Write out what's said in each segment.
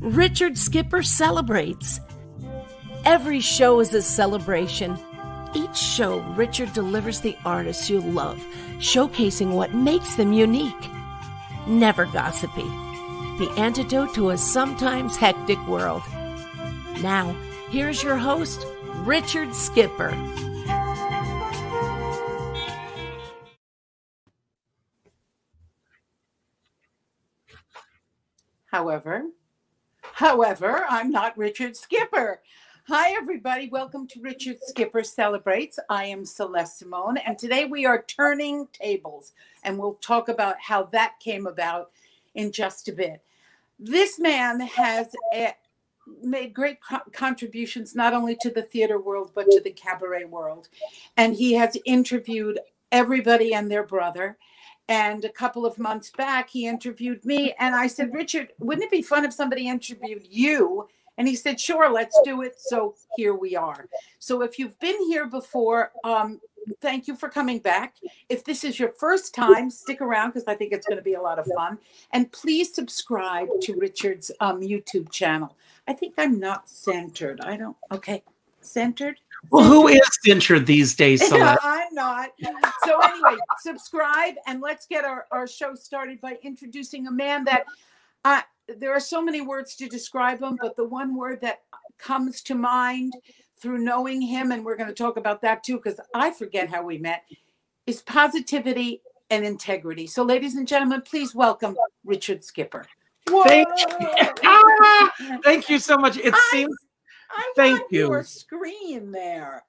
Richard Skipper celebrates. Every show is a celebration. Each show, Richard delivers the artists you love, showcasing what makes them unique. Never gossipy. The antidote to a sometimes hectic world. Now, here's your host, Richard Skipper. However, I'm not Richard Skipper. Hi, everybody. Welcome to Richard Skipper Celebrates. I am Celeste Simone, and today we are turning tables, and we'll talk about how that came about in just a bit. This man has made great contributions not only to the theater world, but to the cabaret world, and he has interviewed everybody and their brother. And a couple of months back, he interviewed me, and I said, Richard, wouldn't it be fun if somebody interviewed you? And he said, sure, let's do it. So here we are. So if you've been here before, thank you for coming back. If this is your first time, stick around because I think it's going to be a lot of fun. And please subscribe to Richard's YouTube channel. I think I'm not centered. I don't. Okay. Centered? Well, who is centered these days? Celeste? I'm not. So anyway, subscribe and let's get our show started by introducing a man that there are so many words to describe him, but the one word that comes to mind through knowing him, and we're going to talk about that too, because I forget how we met, is positivity and integrity. So ladies and gentlemen, please welcome Richard Skipper. Thank you so much. It seems... Thank you. Your screen there.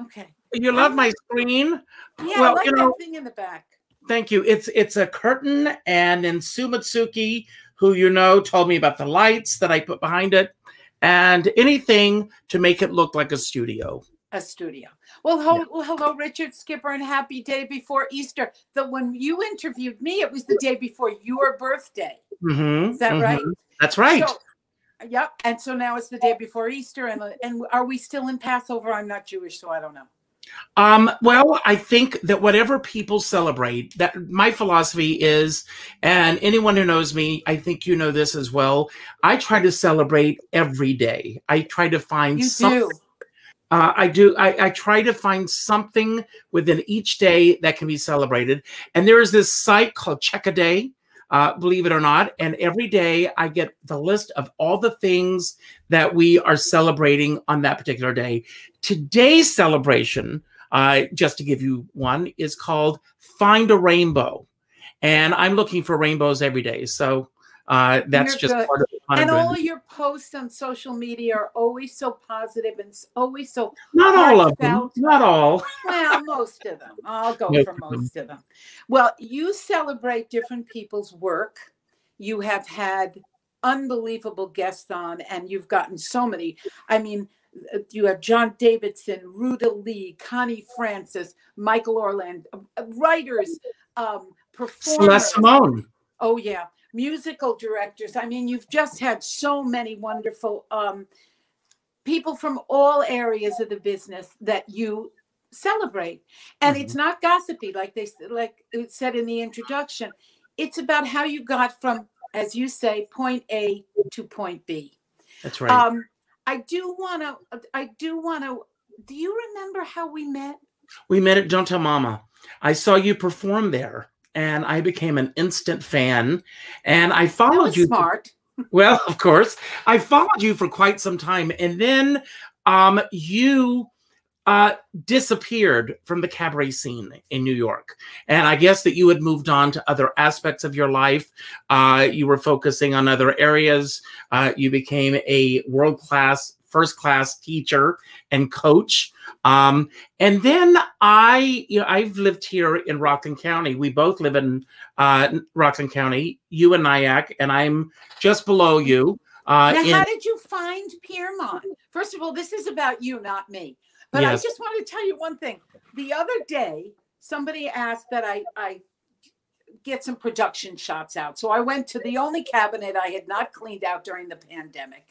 Okay. You love my screen? Yeah, well, I like that thing in the back. Thank you. It's a curtain, and in Sumatsuki, who you know told me about the lights that I put behind it, and anything to make it look like a studio. A studio. Well, hello, Richard Skipper, and happy day before Easter. When you interviewed me, it was the day before your birthday. Mm-hmm, is that right? That's right. So, yep. And so now it's the day before Easter. And are we still in Passover? I'm not Jewish, so I don't know. Well, I think that whatever people celebrate, that my philosophy is, and anyone who knows me, I think you know this as well, I try to celebrate every day. I try to find something. I try to find something within each day that can be celebrated. And there is this site called Check a Day. Believe it or not. And every day I get the list of all the things that we are celebrating on that particular day. Today's celebration, just to give you one, is called Find a Rainbow. And I'm looking for rainbows every day. So that's just part of the fun. And all your posts on social media are always so positive and always so Not all of them. Well, most of them. I'll go for most of them. Well, you celebrate different people's work. You have had unbelievable guests on, and you've gotten so many. I mean, you have John Davidson, Ruta Lee, Connie Francis, Michael Orland, writers, performers. Celeste Simone. Oh, yeah. Musical directors. I mean, you've just had so many wonderful people from all areas of the business that you celebrate. And it's not gossipy, like it said in the introduction. It's about how you got from, as you say, point A to point B. That's right. Do you remember how we met? We met at Don't Tell Mama. I saw you perform there. And I became an instant fan, and I followed you. Smart. Well, of course, I followed you for quite some time, and then you disappeared from the cabaret scene in New York. And I guess that you had moved on to other aspects of your life. You were focusing on other areas. You became a world-class, first-class teacher and coach. And then I've lived here in Rockland County. We both live in Rockland County, you and Nyack, and I'm just below you. Now, how did you find Piermont? First of all, this is about you, not me. But yes. I just want to tell you one thing. The other day, somebody asked that I get some production shots out. So I went to the only cabinet I had not cleaned out during the pandemic.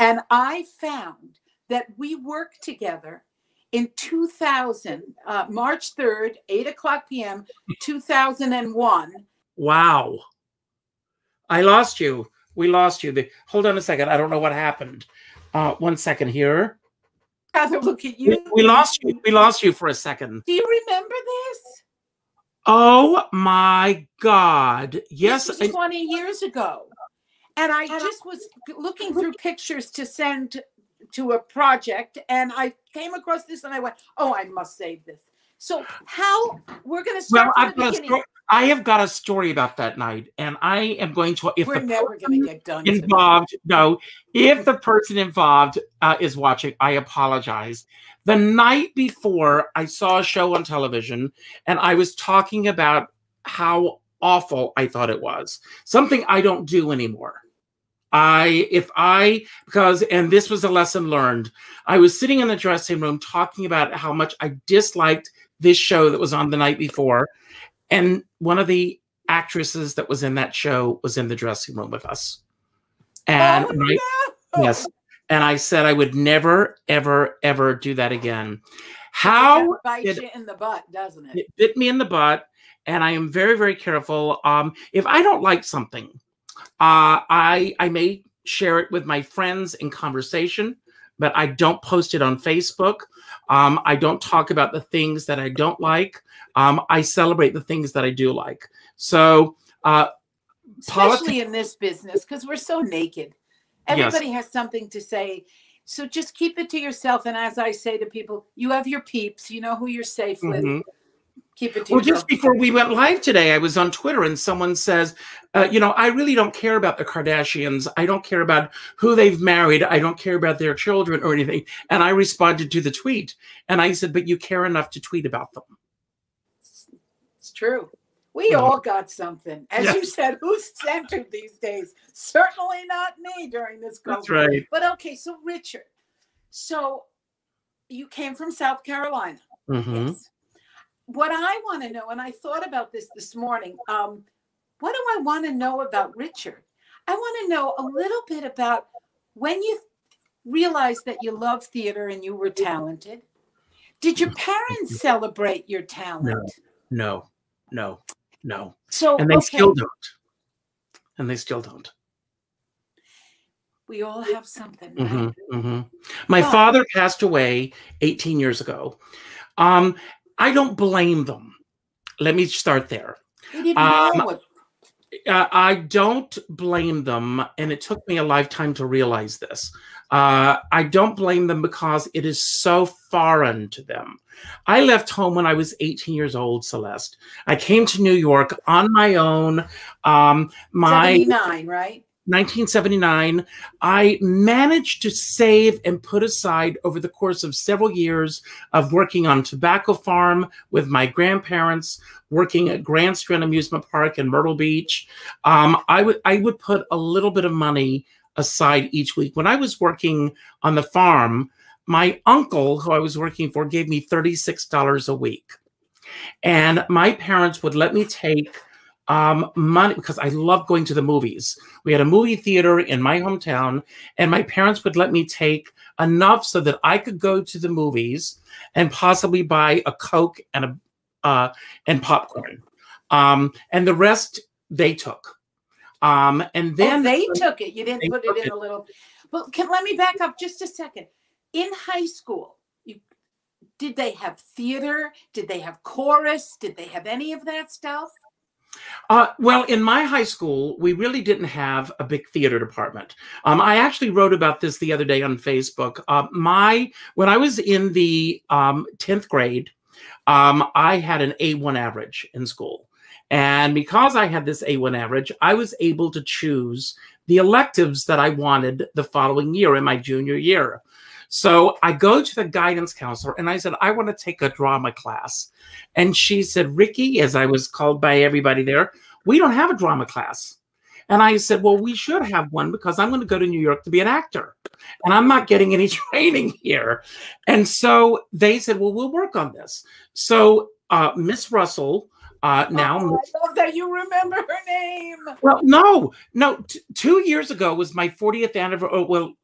And I found that we worked together in 2000, March 3rd, 8 o'clock p.m., 2001. Wow. I lost you. We lost you. Hold on a second. I don't know what happened. One second here. Look at you. We lost you. We lost you for a second. Do you remember this? Oh my God. Yes. This was 20 years ago. And I just was looking through pictures to send to a project, and I came across this and I went, oh, I must save this. So how we're going to start I have got a story about that night, and I am going to. If we're never going to get done involved. No, if the person involved is watching, I apologize. The night before, I saw a show on television, and I was talking about how awful I thought it was. Something I don't do anymore. And this was a lesson learned. I was sitting in the dressing room talking about how much I disliked this show that was on the night before. And one of the actresses that was in that show was in the dressing room with us. And yes. And I said I would never, ever, ever do that again. How bites you in the butt, doesn't it? It bit me in the butt. And I am very, very careful. If I don't like something, I may share it with my friends in conversation, but I don't post it on Facebook. I don't talk about the things that I don't like. I celebrate the things that I do like. So, especially in this business, because we're so naked. Everybody yes. has something to say. So just keep it to yourself. And as I say to people, you have your peeps. You know who you're safe with. Mm-hmm. Keep it to yourself. Well, just before we went live today, I was on Twitter and someone says, you know, I really don't care about the Kardashians. I don't care about who they've married. I don't care about their children or anything. And I responded to the tweet. And I said, but you care enough to tweet about them. It's true. We all got something. As yes. you said, who's centered these days? Certainly not me during this COVID. That's right. But okay, so Richard, so you came from South Carolina. Mm-hmm. Yes. What I want to know, and I thought about this morning, what do I want to know about Richard? I want to know a little bit about when you realized that you loved theater and you were talented. Did your parents celebrate your talent? No. So, and they still don't. We all have something, right? Mm-hmm, mm-hmm. My father passed away 18 years ago. I don't blame them. Let me start there. I don't blame them, and it took me a lifetime to realize this. I don't blame them because it is so foreign to them. I left home when I was 18 years old, Celeste. I came to New York on my own. 79, right? 1979, I managed to save and put aside over the course of several years of working on tobacco farm with my grandparents, working at Grand Strand Amusement Park in Myrtle Beach. I would put a little bit of money aside each week. When I was working on the farm, my uncle, who I was working for, gave me $36 a week. And my parents would let me take money because I love going to the movies. We had a movie theater in my hometown, and my parents would let me take enough so that I could go to the movies and possibly buy a Coke and and popcorn. And the rest they took. And then they took it. You didn't put it in a little. Well, let me back up just a second. In high school, did they have theater? Did they have chorus? Did they have any of that stuff? Well, in my high school, we really didn't have a big theater department. I actually wrote about this the other day on Facebook. When I was in the 10th grade, I had an A1 average in school. And because I had this A1 average, I was able to choose the electives that I wanted the following year in my junior year. So I go to the guidance counselor and I said, I want to take a drama class. And she said, Ricky, as I was called by everybody there, we don't have a drama class. And I said, well, we should have one because I'm going to go to New York to be an actor. And I'm not getting any training here. And so they said, well, we'll work on this. So Miss Russell, now I love that you remember her name. Well, no. 2 years ago was my 40th anniversary. Well,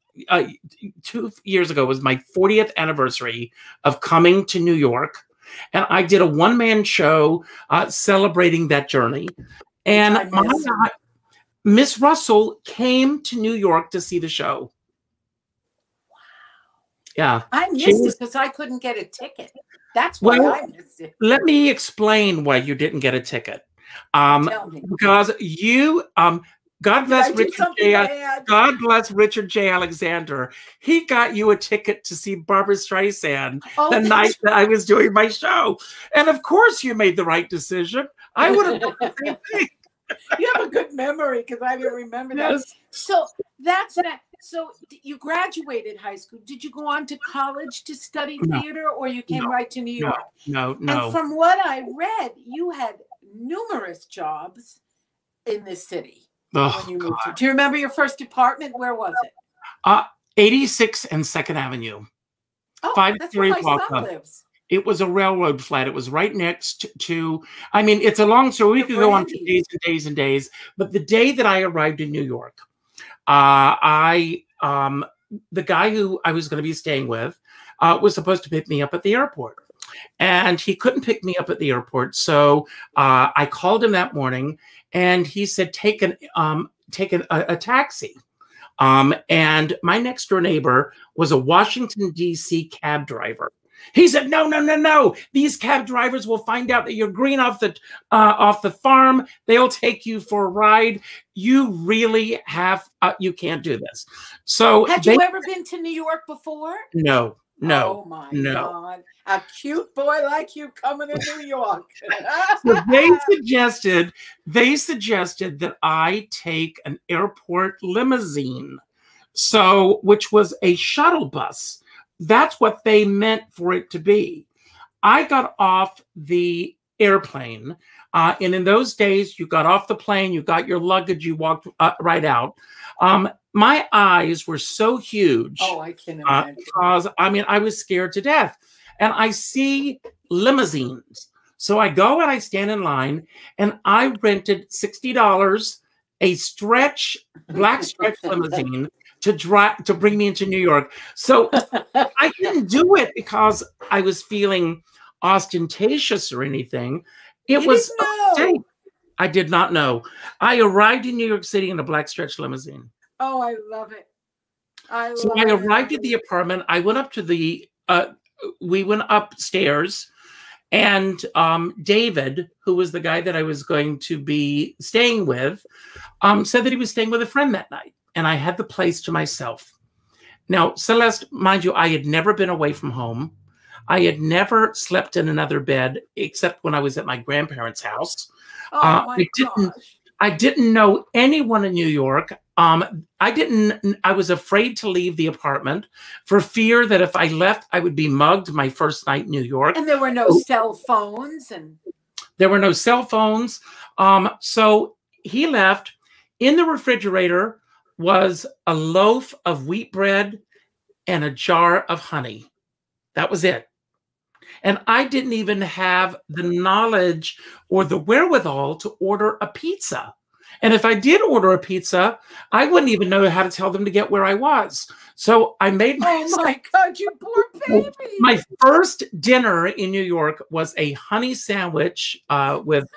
2 years ago was my 40th anniversary of coming to New York. And I did a one-man show celebrating that journey. And Miss Russell came to New York to see the show. Wow. Yeah. I missed it because I couldn't get a ticket. That's why I missed it. Let me explain why you didn't get a ticket. Tell me. Because you, God bless Richard J. Alexander. He got you a ticket to see Barbra Streisand the night that I was doing my show. And of course you made the right decision. I would have done the same thing. You have a good memory because I didn't remember that. Yes. So that's that. So you graduated high school. Did you go on to college to study theater, or you came right to New York? No. And from what I read, you had numerous jobs in this city. Oh, when you moved to. Do you remember your first apartment? Where was it? 86 and 2nd Avenue. Oh, 53 that's where my son lives. It was a railroad flat. It was right next to, I mean, it's a long story. We could go on for days and days and days. But the day that I arrived in New York, the guy who I was going to be staying with was supposed to pick me up at the airport. And he couldn't pick me up at the airport. So I called him that morning and he said, take a taxi. And my next door neighbor was a Washington, D.C. cab driver. He said, no, no, no, no. These cab drivers will find out that you're green off the farm. They'll take you for a ride. You really have, you can't do this. So had you ever been to New York before? No, no. Oh my God. A cute boy like you coming to New York. So they suggested that I take an airport limousine. So, which was a shuttle bus. That's what they meant for it to be. I got off the airplane, and in those days, you got off the plane, you got your luggage, you walked right out. My eyes were so huge. Oh, I can imagine. Because, I mean, I was scared to death. And I see limousines. So I go and I stand in line, and I rented $60, a black stretch limousine, to bring me into New York. So I didn't do it because I was feeling ostentatious or anything. I did not know. I arrived in New York City in a black stretch limousine. Oh, I love it. I arrived at the apartment. I went up to the, we went upstairs, and David, who was the guy that I was going to be staying with, said that he was staying with a friend that night. And I had the place to myself. Now, Celeste, mind you, I had never been away from home. I had never slept in another bed except when I was at my grandparents' house. Oh, I didn't know anyone in New York. I was afraid to leave the apartment for fear that if I left, I would be mugged my first night in New York. And there were no cell phones. There were no cell phones. So he left. In the refrigerator was a loaf of wheat bread and a jar of honey. That was it. And I didn't even have the knowledge or the wherewithal to order a pizza. And if I did order a pizza, I wouldn't even know how to tell them to get where I was. So I made my... Oh my God, you poor baby! My first dinner in New York was a honey sandwich with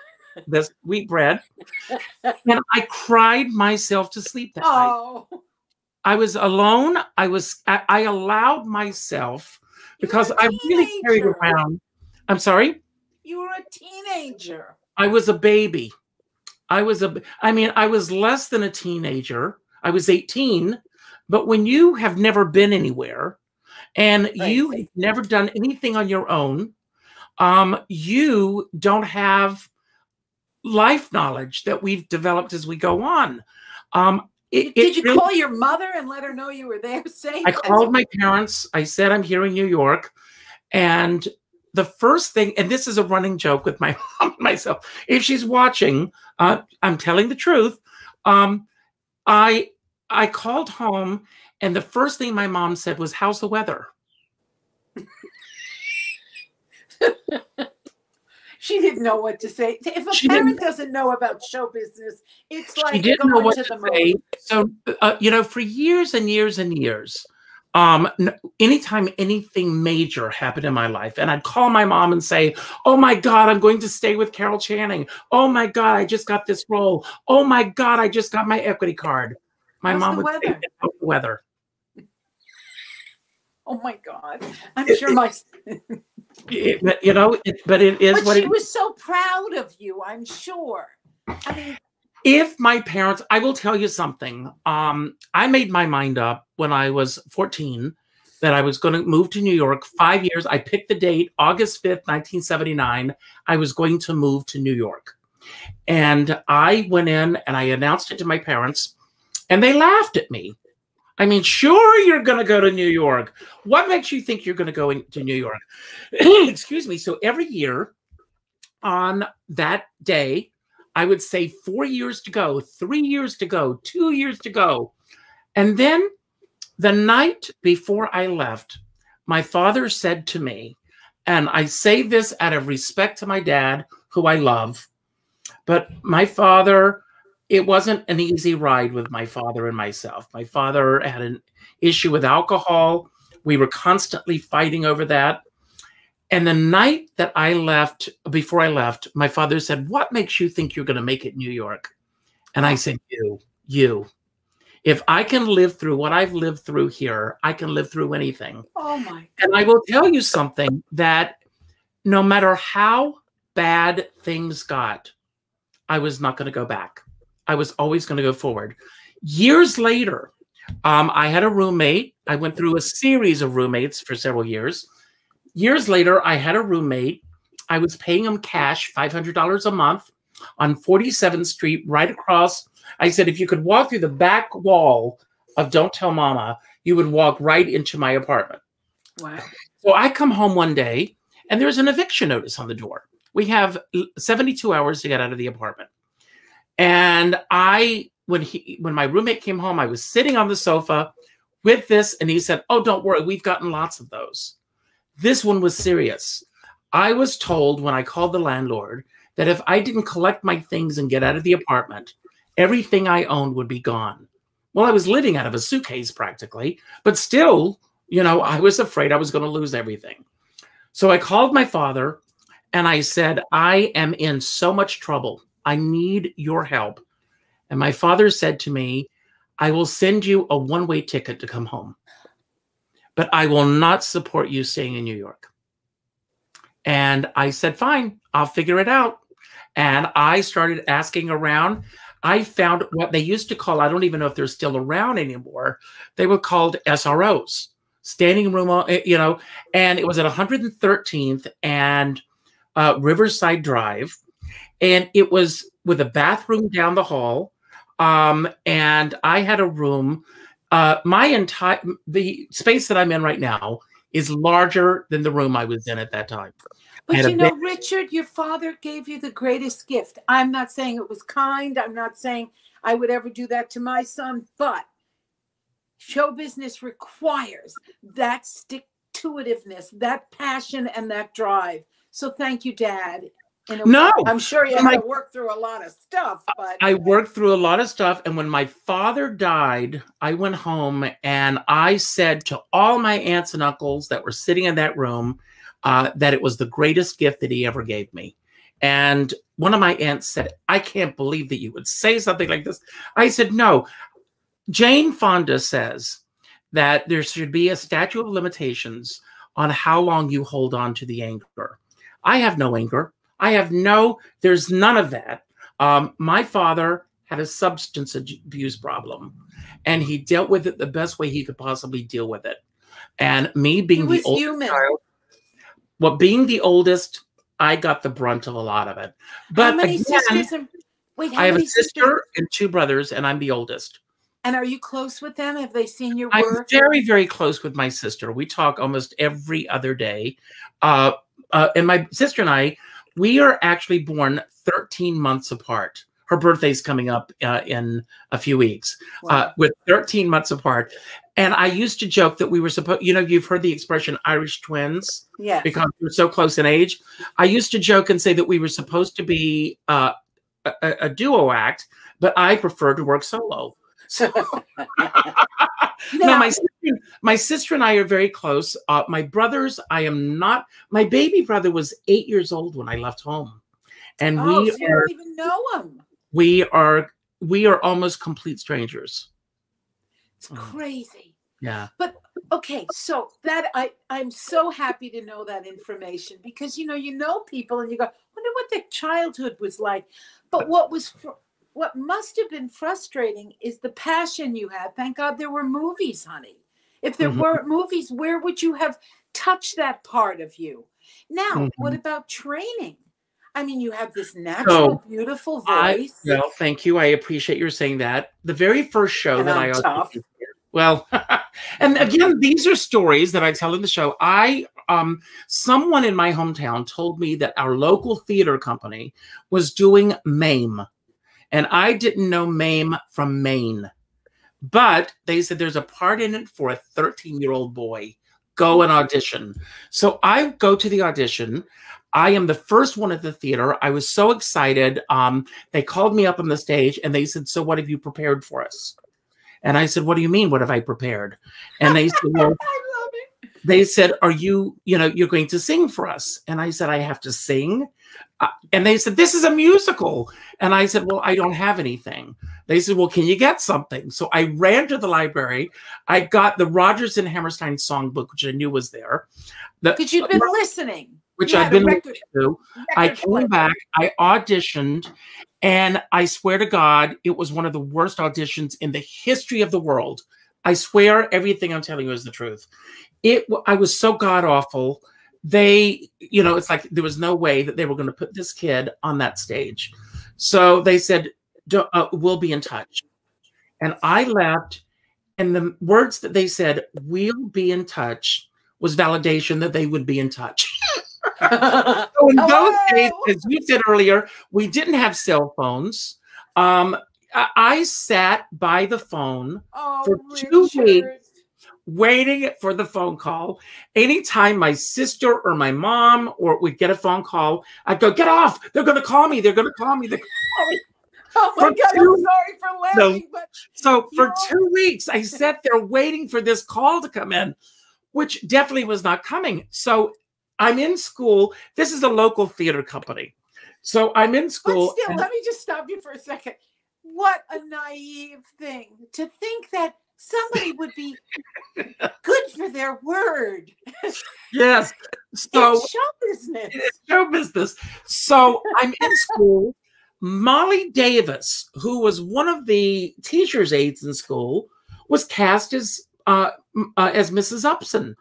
this wheat bread, and I cried myself to sleep that night. I was alone. I allowed myself, because I really carried around. I'm sorry? You were a teenager. I was a baby. I mean, I was less than a teenager. I was 18, but when you have never been anywhere and you have never done anything on your own, you don't have life knowledge that we've developed as we go on. Did you call your mother and let her know you were there? I called my parents. I said, I'm here in New York. And the first thing, and this is a running joke with my mom and myself, if she's watching, I'm telling the truth. I called home, and the first thing my mom said was, how's the weather? She didn't know what to say. If a parent doesn't know about show business, it's like she didn't know what to say. So, you know, for years and years and years, Anytime anything major happened in my life, and I'd call my mom and say, oh my God, I'm going to stay with Carol Channing. Oh my God, I just got this role. Oh my God, I just got my equity card. My mom would say, how's the weather? Oh my God. I'm sure my... you know, but it is what she was so proud of you, I'm sure. I mean... If my parents, I will tell you something. I made my mind up when I was 14 that I was going to move to New York. 5 years. I picked the date, August 5th, 1979. I was going to move to New York. And I went in and I announced it to my parents and they laughed at me. I mean, sure, you're going to go to New York. What makes you think you're going to go to New York? Excuse me. So every year on that day, I would say 4 years to go, 3 years to go, 2 years to go. And then the night before I left, my father said to me, and I say this out of respect to my dad, who I love, but my father, it wasn't an easy ride with my father and myself. My father had an issue with alcohol. We were constantly fighting over that. And the night that I left, before I left, my father said, what makes you think you're going to make it in New York? And I said, you. If I can live through what I've lived through here, I can live through anything. Oh my God. And I will tell you something, that no matter how bad things got, I was not going to go back. I was always going to go forward. Years later, I had a roommate. I went through a series of roommates for several years. Years later, I had a roommate. I was paying him cash, $500 a month, on 47th Street, right across. I said, if you could walk through the back wall of Don't Tell Mama, you would walk right into my apartment. Wow. So I come home one day, and there's an eviction notice on the door. We have 72 hours to get out of the apartment. And I, when my roommate came home, I was sitting on the sofa with this, and he said, oh, don't worry, we've gotten lots of those. This one was serious. I was told when I called the landlord that if I didn't collect my things and get out of the apartment, everything I owned would be gone. Well, I was living out of a suitcase practically, but still, you know, I was afraid I was going to lose everything. So I called my father and I said, I am in so much trouble. I need your help. And my father said to me, I will send you a one-way ticket to come home, but I will not support you staying in New York. And I said, fine, I'll figure it out. And I started asking around. I found what they used to call, I don't even know if they're still around anymore, they were called SROs, standing room, you know, and it was at 113th and Riverside Drive. And it was with a bathroom down the hall. And I had a room. The space that I'm in right now is larger than the room I was in at that time. But you know, Richard, your father gave you the greatest gift. I'm not saying it was kind. I'm not saying I would ever do that to my son, but show business requires that stick-to-itiveness, that passion, and that drive. So thank you, Dad. No, I'm sure you had to work through a lot of stuff. But I worked through a lot of stuff. And when my father died, I went home and I said to all my aunts and uncles that were sitting in that room that it was the greatest gift that he ever gave me. And one of my aunts said, I can't believe that you would say something like this. I said, no. Jane Fonda says that there should be a statute of limitations on how long you hold on to the anger. I have no anger. There's none of that. My father had a substance abuse problem, and he dealt with it the best way he could possibly deal with it. And me being the oldest child, I got the brunt of a lot of it. But how many sisters and, I have a sister and two brothers, and I'm the oldest. And are you close with them? Have they seen your work? I'm very, very close with my sister. We talk almost every other day. And my sister and I, we are actually born 13 months apart. Her birthday's coming up in a few weeks. Wow. We're 13 months apart. And I used to joke that we were supposed, you know, you've heard the expression Irish twins. Yes. Because we're so close in age. I used to joke and say that we were supposed to be a duo act, but I prefer to work solo. So now, my sister my sister and I are very close. My brothers, I am not. My baby brother was 8 years old when I left home, and we so you don't even know him. We are almost complete strangers. It's crazy. Yeah. But okay, so that I'm so happy to know that information, because you know people and you go, I wonder what their childhood was like. But what must have been frustrating is the passion you had. Thank God there were movies, honey. If there weren't movies, where would you have touched that part of you? Now, what about training? I mean, you have this natural, beautiful voice. Well, thank you. I appreciate your saying that. The very first show that I auditioned. Well, and again, these are stories that I tell in the show. Someone in my hometown told me that our local theater company was doing MAME, and I didn't know MAME from Maine, but they said there's a part in it for a 13-year-old boy. Go and audition. So I go to the audition. I am the first one at the theater. I was so excited. They called me up on the stage and they said, "So what have you prepared for us?" And I said, "What do you mean? What have I prepared?" And they said, "Well," I love it. They said, "Are you, you're going to sing for us?" And I said, "I have to sing." And they said, "This is a musical." And I said, "Well, I don't have anything." They said, "Well, can you get something?" So I ran to the library. I got the Rodgers and Hammerstein songbook, which I knew was there. Because you'd been listening. Which I've been listening to. I came back, I auditioned, and I swear to God, it was one of the worst auditions in the history of the world. I swear everything I'm telling you is the truth. I was so god-awful. They, it's like there was no way that they were going to put this kid on that stage. So they said, "We'll be in touch." And I left, and the words that they said, "We'll be in touch," was validation that they would be in touch. So in those days, as you said earlier, we didn't have cell phones. I sat by the phone for 2 weeks waiting for the phone call. Anytime my sister or my mom would get a phone call, I'd go, "Get off! They're going to call me! They're going to call me! They're going to call me!" Oh my God, I'm sorry for laughing. No. But so for 2 weeks, I sat there waiting for this call to come in, which definitely was not coming. So I'm in school. This is a local theater company. So I'm in school. But still, let me just stop you for a second. What a naive thing to think that somebody would be good for their word. Yes. So it's show business. It's show business. So I'm in school. Molly Davis, who was one of the teacher's aides in school, was cast as Mrs. Upson.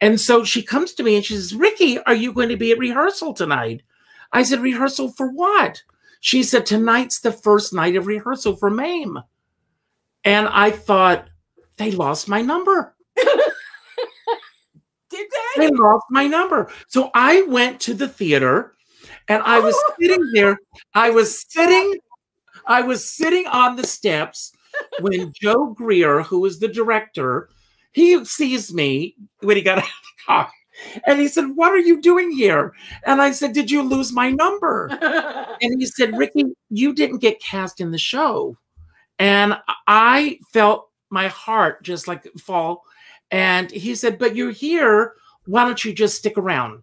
And so she comes to me and she says, "Ricky, are you going to be at rehearsal tonight?" I said, "Rehearsal for what?" She said, "Tonight's the first night of rehearsal for MAME." And I thought, they lost my number. Did they? They lost my number. So I went to the theater and I was sitting there. I was sitting on the steps when Joe Greer, who was the director, he sees me when he got out of the car. And he said, "What are you doing here?" And I said, "Did you lose my number?" And he said, "Ricky, you didn't get cast in the show." And I felt my heart just like fall. And he said, "But you're here. Why don't you just stick around?"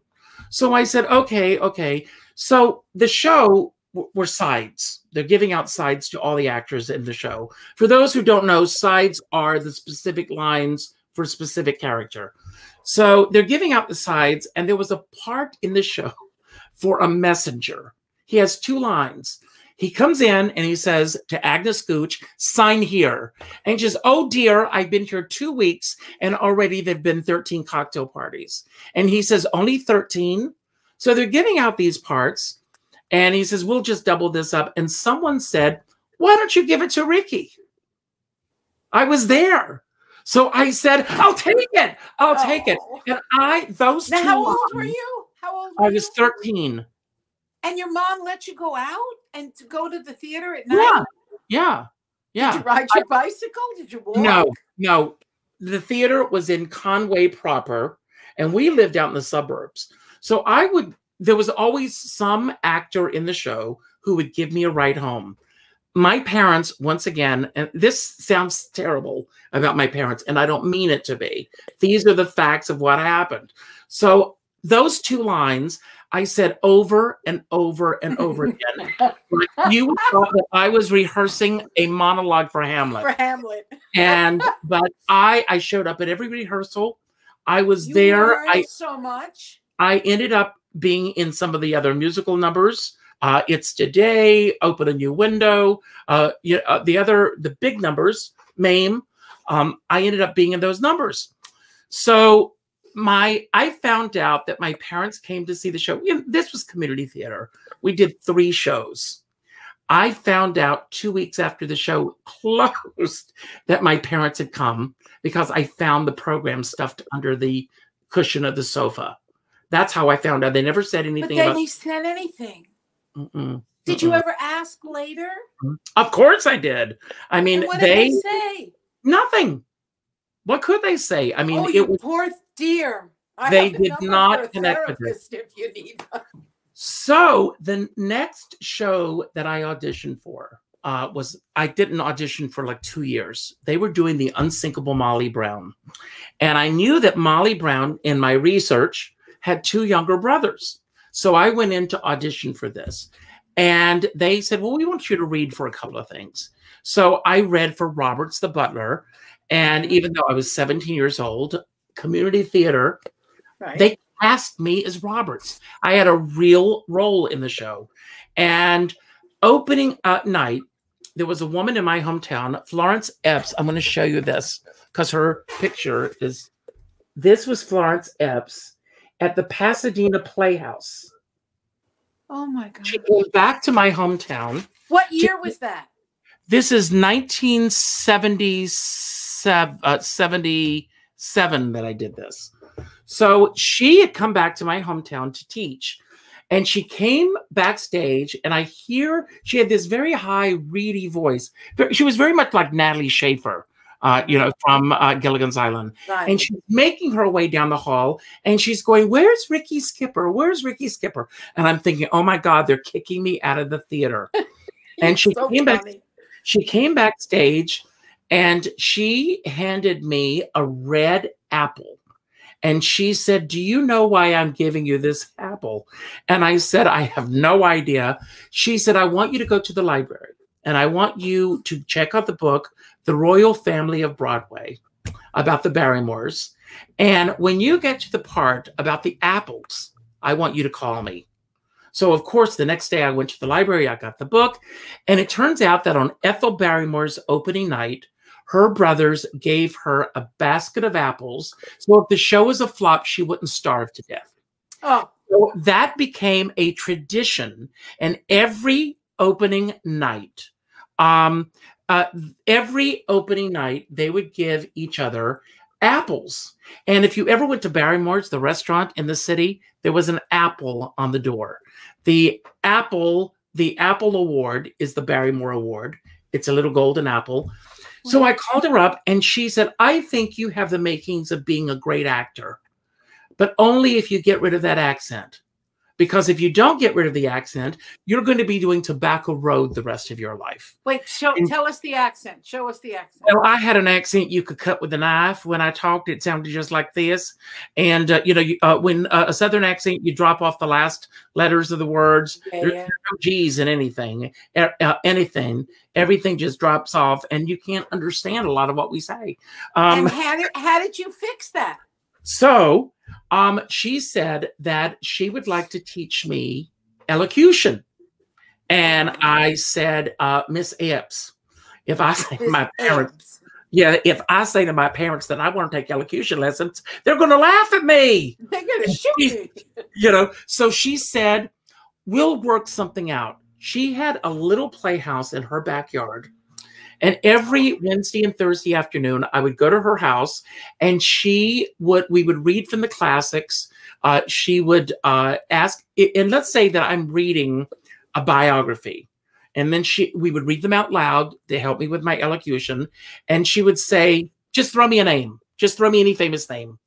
So I said, okay. So the show were sides. They're giving out sides to all the actors in the show. For those who don't know, sides are the specific lines for a specific character. So they're giving out the sides, and there was a part in the show for a messenger. He has two lines. He comes in and he says to Agnes Gooch, "Sign here." And she says, "Oh dear, I've been here 2 weeks and already there've been 13 cocktail parties." And he says, "Only 13?" So they're giving out these parts. And he says, "We'll just double this up." And someone said, "Why don't you give it to Ricky?" I was there. So I said, "I'll take it. I'll take it." And now, how old were you? I was 13. And your mom let you go out and to go to the theater at night? Yeah. Did you ride your bicycle? Did you walk? No. The theater was in Conway proper, and we lived out in the suburbs. So there was always some actor in the show who would give me a ride home. my parents, once again, and this sounds terrible about my parents, and I don't mean it to be. These are the facts of what happened. So those two lines, I said over and over and over again. You thought that I was rehearsing a monologue for Hamlet. For Hamlet. And but I showed up at every rehearsal. I was there. I learned so much. I ended up being in some of the other musical numbers. It's Today, Open a New Window. The big numbers, MAME. I ended up being in those numbers. So I found out that my parents came to see the show. This was community theater. We did 3 shows. I found out 2 weeks after the show closed that my parents had come because I found the program stuffed under the cushion of the sofa. That's how I found out. They never said anything. But they said anything. Did you ever ask later? Of course I did. I mean, what did they say? Nothing. What could they say? I mean, it was poor dear. They did not connect with us. If you need. So the next show that I auditioned for was, I didn't audition for like 2 years. They were doing The Unsinkable Molly Brown. And I knew that Molly Brown, in my research, had 2 younger brothers. So I went in to audition for this. And they said, well, we want you to read for a couple of things. So I read for Roberts the Butler. And even though I was 17 years old, community theater, right, they cast me as Roberts. I had a real role in the show. And opening night, there was a woman in my hometown, Florence Epps. I'm going to show you this because her picture is, this was Florence Epps at the Pasadena Playhouse. Oh my God. She came back to my hometown. What year was that? This is 1977 that I did this. So she had come back to my hometown to teach. And she came backstage, and I hear she had this very high, reedy voice. She was very much like Natalie Schaefer, from Gilligan's Island. Right. And she's making her way down the hall, and she's going, where's Ricky Skipper? Where's Ricky Skipper? And I'm thinking, oh my God, they're kicking me out of the theater. And she came backstage, and she handed me a red apple. And she said, do you know why I'm giving you this apple? And I said, I have no idea. She said, I want you to go to the library. And I want you to check out the book, The Royal Family of Broadway, about the Barrymores. And when you get to the part about the apples, I want you to call me. So, of course, the next day I went to the library. I got the book. And it turns out that on Ethel Barrymore's opening night, her brothers gave her a basket of apples. So if the show was a flop, she wouldn't starve to death. Oh. So that became a tradition. And every opening night, they would give each other apples. And if you ever went to Barrymore's, the restaurant in the city, there was an apple on the door. The Apple Award is the Barrymore Award. It's a little golden apple. So I called her up, and she said, I think you have the makings of being a great actor, but only if you get rid of that accent. Because if you don't get rid of the accent, you're going to be doing Tobacco Road the rest of your life. Wait, tell us the accent. Show us the accent. Well, I had an accent you could cut with a knife. When I talked, it sounded just like this. And, when a Southern accent, you drop off the last letters of the words. Yeah, there's no G's in anything. Everything just drops off, and you can't understand a lot of what we say. And how did you fix that? So she said that she would like to teach me elocution. And I said, Miss Epps, if I say to my parents, that I want to take elocution lessons, they're going to laugh at me. They're going to shoot me. So she said, we'll work something out. She had a little playhouse in her backyard. And every Wednesday and Thursday afternoon, I would go to her house, and we would read from the classics. She would ask, and let's say that I'm reading a biography, and then we would read them out loud to help me with my elocution. And she would say, just throw me a name. Just throw me any famous name.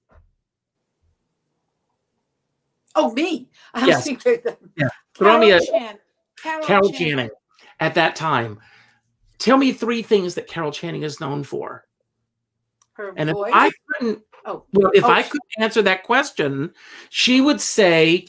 Oh, me? Yes. Throw me a Carol Channing at that time. Tell me three things that Carol Channing is known for. Her and voice? If I couldn't, oh, well, if oh, I couldn't answer that question, she would say,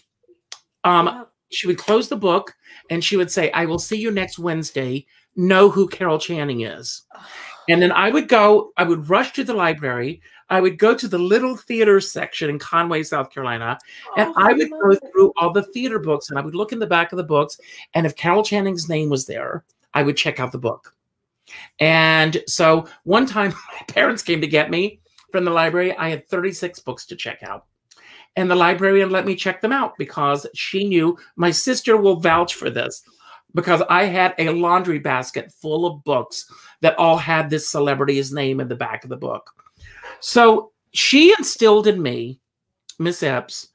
wow. She would close the book and she would say, I will see you next Wednesday. Know who Carol Channing is. Oh. And then I would go, I would rush to the library. I would go to the little theater section in Conway, South Carolina. Oh, and I would go through all the theater books and I would look in the back of the books. And if Carol Channing's name was there, I would check out the book. And so one time my parents came to get me from the library. I had 36 books to check out. And the librarian let me check them out because she knew, my sister will vouch for this, because I had a laundry basket full of books that all had this celebrity's name in the back of the book. So she instilled in me, Miss Epps,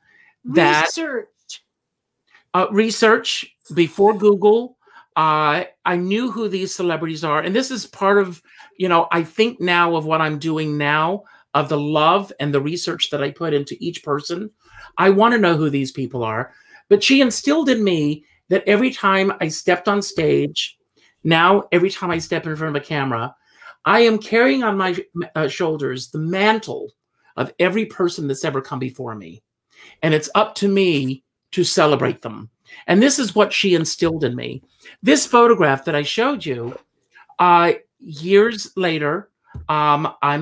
that research before Google. I knew who these celebrities are. And this is part of, you know, I think now of what I'm doing now, of the love and the research that I put into each person. I want to know who these people are. But she instilled in me that every time I stepped on stage, now every time I step in front of a camera, I am carrying on my shoulders the mantle of every person that's ever come before me. And it's up to me to celebrate them. And this is what she instilled in me. This photograph that I showed you, years later, I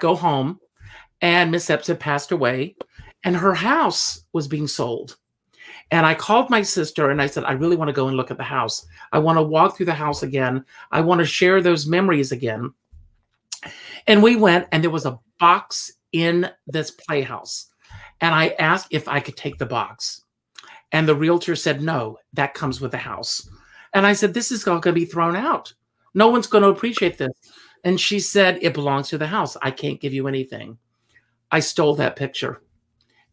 go home, and Miss Epps had passed away, and her house was being sold. And I called my sister, and I said, I really want to go and look at the house. I want to walk through the house again. I want to share those memories again. And we went, and there was a box in this playhouse. And I asked if I could take the box. And the realtor said, no, that comes with the house. And I said, this is all going to be thrown out. No one's going to appreciate this. And she said, it belongs to the house. I can't give you anything. I stole that picture.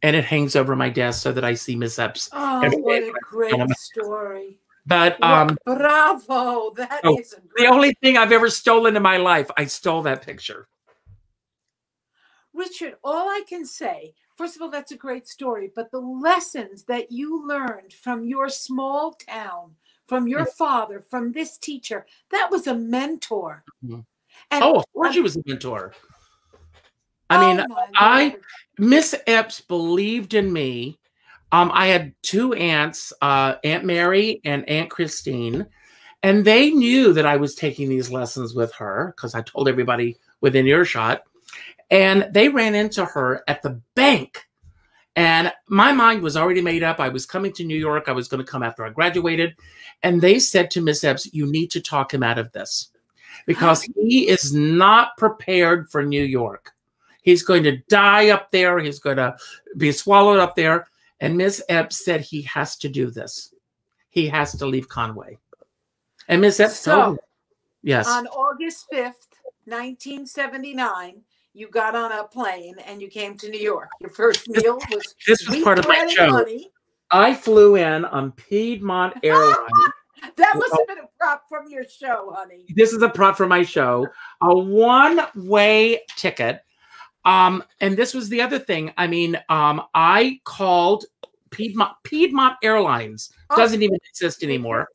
And it hangs over my desk so that I see Miss Epps. Oh, what a great story. But bravo. That is a great... The only thing I've ever stolen in my life, I stole that picture. Richard, all I can say, first of all, that's a great story. But the lessons that you learned from your small town, from your father, from this teacher, that was a mentor. Mm-hmm. And oh, of course she was a mentor. I mean, Miss Epps believed in me. I had two aunts, Aunt Mary and Aunt Christine, and they knew that I was taking these lessons with her because I told everybody within earshot. And they ran into her at the bank. And my mind was already made up. I was coming to New York. I was going to come after I graduated. And they said to Miss Epps, you need to talk him out of this because he is not prepared for New York. He's going to die up there. He's going to be swallowed up there. And Miss Epps said he has to do this. He has to leave Conway. And Miss Epps told me. Yes. On August 5th, 1979, you got on a plane and you came to New York. Your first meal was... This was part of my show. Money. I flew in on Piedmont Airlines. That must have been a prop from your show, honey. This is a prop from my show. A one-way ticket. And this was the other thing. I mean, I called Piedmont Airlines. Doesn't even exist anymore.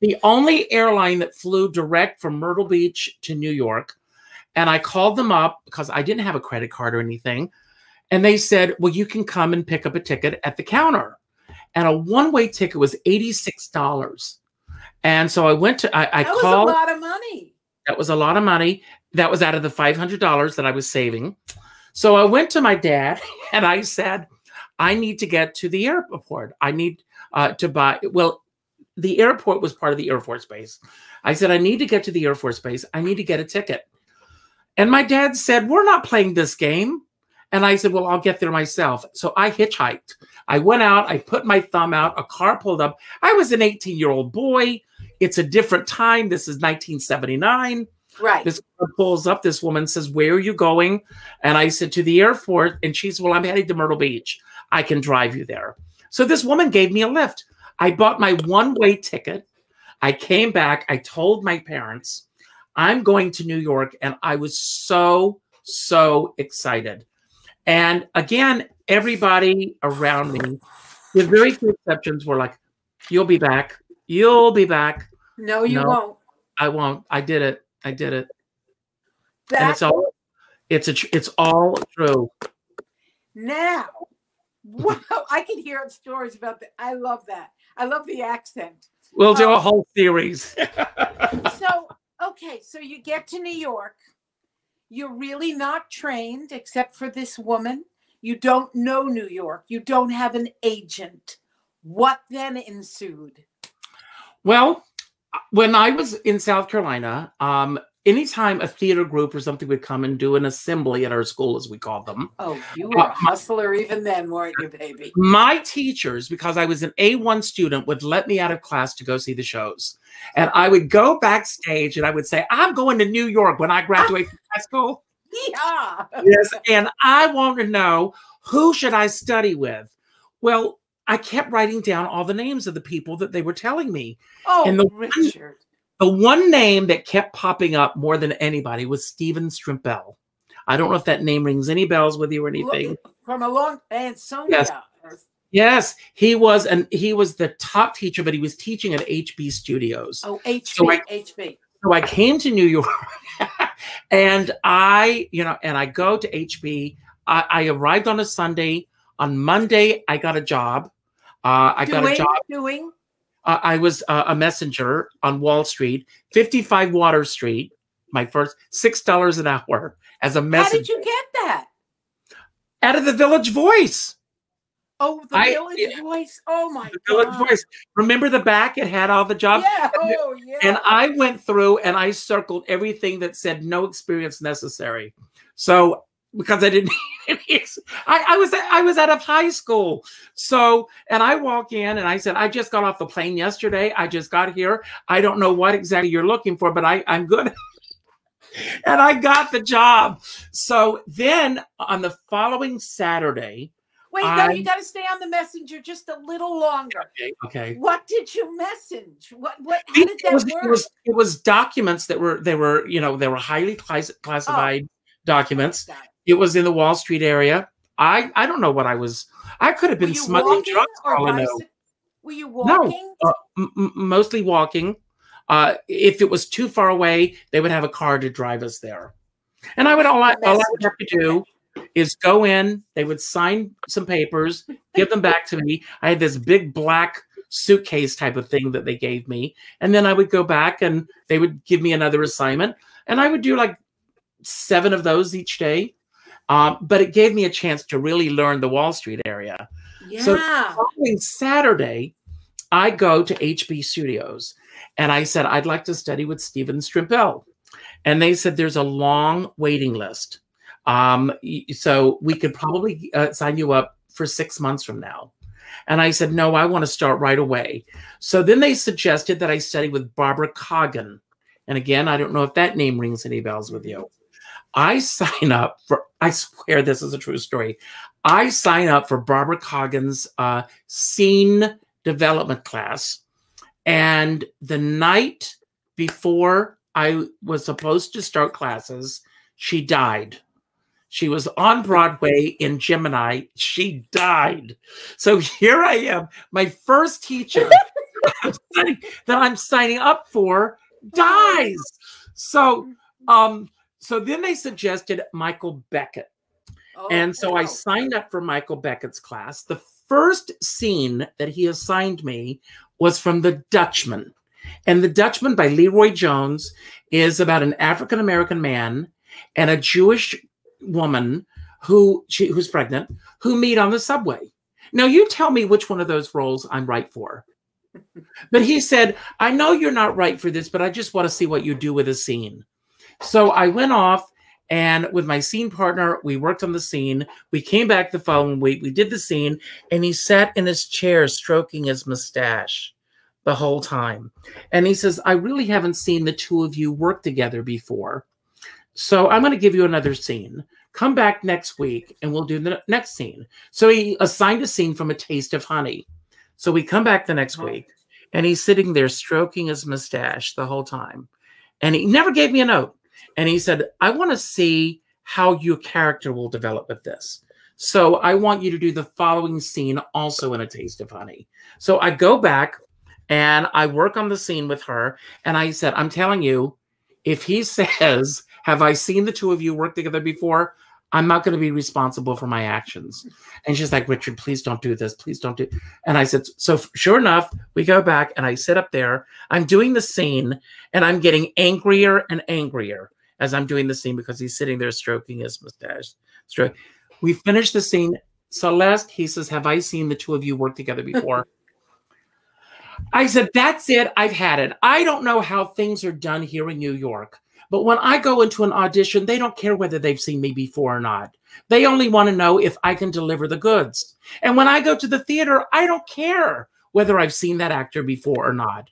The only airline that flew direct from Myrtle Beach to New York. And I called them up because I didn't have a credit card or anything. And they said, well, you can come and pick up a ticket at the counter. And a one-way ticket was $86. And so I went to, I called. That was a lot of money. That was a lot of money. That was out of the $500 that I was saving. So I went to my dad and I said, I need to get to the airport. I need to buy, well, the airport was part of the Air Force Base. I said, I need to get to the Air Force Base. I need to get a ticket. And my dad said, we're not playing this game. And I said, well, I'll get there myself. So I hitchhiked. I went out. I put my thumb out. A car pulled up. I was an 18-year-old boy. It's a different time. This is 1979. Right. This car pulls up. This woman says, where are you going? And I said, to the airport. And she said, well, I'm headed to Myrtle Beach. I can drive you there. So this woman gave me a lift. I bought my one-way ticket. I came back. I told my parents, I'm going to New York, and I was so, so excited. And again, everybody around me, with very few exceptions, were like, you'll be back. You'll be back. No, you won't. I won't. I did it. I did it. And it's all true. Now, wow, I can hear stories about that. I love that. I love the accent. We'll do a whole series. So, okay, so you get to New York. You're really not trained except for this woman. You don't know New York. You don't have an agent. What then ensued? Well, when I was in South Carolina, anytime a theater group or something would come and do an assembly at our school, as we called them. Oh, you were a hustler even then, weren't you, baby? My teachers, because I was an A1 student, would let me out of class to go see the shows. And I would go backstage and I would say, I'm going to New York when I graduate from high school. Yeah. Yes. And I want to know, who should I study with? Well, I kept writing down all the names of the people that they were telling me. Oh, and Richard. The one name that kept popping up more than anybody was Stephen Strimpell. I don't know if that name rings any bells with you or anything. From a long and Sonia. Yes. Yes, he was the top teacher, but he was teaching at HB Studios. Oh, HB. So I came to New York, and I go to HB. I arrived on a Sunday. On Monday, I got a job. I was a messenger on Wall Street, 55 Water Street, my first $6 an hour as a messenger. How did you get that? Out of the Village Voice. Oh, the Village Voice. Oh, my God. The Village Voice. Remember the back? It had all the jobs. Yeah. Oh, yeah. And I went through and I circled everything that said no experience necessary. So because I didn't I was out of high school. So, and I walk in and I said, I just got off the plane yesterday. I just got here. I don't know what exactly you're looking for, but I'm good. And I got the job. So then on the following Saturday. Wait, no, you got to stay on the messenger just a little longer. Okay. Okay. What did you message? What, how did that work? It was documents that were, they were highly classified documents. It was in the Wall Street area. I don't know what I was. I could have been smuggling drugs. Were you walking? No, mostly walking. If it was too far away, they would have a car to drive us there. And I would all I would have to do is go in. They would sign some papers, give them back to me. I had this big black suitcase type of thing that they gave me, and then I would go back and they would give me another assignment, and I would do like 7 of those each day. But it gave me a chance to really learn the Wall Street area. Yeah. So following Saturday, I go to HB Studios and I said, I'd like to study with Stephen Strimpell. And they said, there's a long waiting list. So we could probably sign you up for 6 months from now. And I said, no, I want to start right away. So then they suggested that I study with Barbara Coggan. And again, I don't know if that name rings any bells with you. I sign up for, I swear this is a true story. I sign up for Barbara Coggan's scene development class. And the night before I was supposed to start classes, she died. She was on Broadway in Gemini. She died. So here I am, my first teacher that I'm signing up for dies. So, so then they suggested Michael Beckett. Oh, and so I signed up for Michael Beckett's class. The first scene that he assigned me was from The Dutchman. And The Dutchman by Leroy Jones is about an African-American man and a Jewish woman who's pregnant, who meet on the subway. Now you tell me which one of those roles I'm right for. But he said, I know you're not right for this, but I just want to see what you do with a scene. So I went off, and with my scene partner, we worked on the scene. We came back the following week. We did the scene, and he sat in his chair stroking his mustache the whole time. And he says, I really haven't seen the two of you work together before. So I'm going to give you another scene. Come back next week, and we'll do the next scene. So he assigned a scene from A Taste of Honey. So we come back the next week, and he's sitting there stroking his mustache the whole time. And he never gave me a note. And he said, I want to see how your character will develop with this. So I want you to do the following scene also in A Taste of Honey. So I go back And I work on the scene with her. And I said, I'm telling you, if he says, have I seen the two of you work together before? I'm not going to be responsible for my actions. And she's like, Richard, please don't do this. Please don't do. And I said, so sure enough, we go back and I sit up there. I'm doing the scene and I'm getting angrier and angrier as I'm doing the scene because he's sitting there stroking his mustache. We finish the scene. Celeste, he says, have I seen the two of you work together before? I said, that's it. I've had it. I don't know how things are done here in New York. But when I go into an audition, they don't care whether they've seen me before or not. They only want to know if I can deliver the goods. And when I go to the theater, I don't care whether I've seen that actor before or not.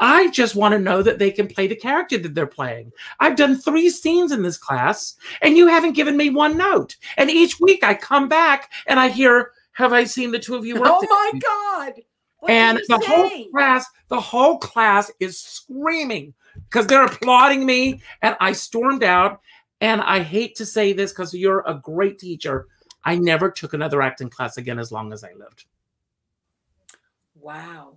I just want to know that they can play the character that they're playing. I've done 3 scenes in this class, and you haven't given me one note. And each week I come back and I hear, have I seen the two of you work together? Oh, my God. What and the whole class is screaming because they're applauding me. And I stormed out. And I hate to say this because you're a great teacher. I never took another acting class again as long as I lived. Wow.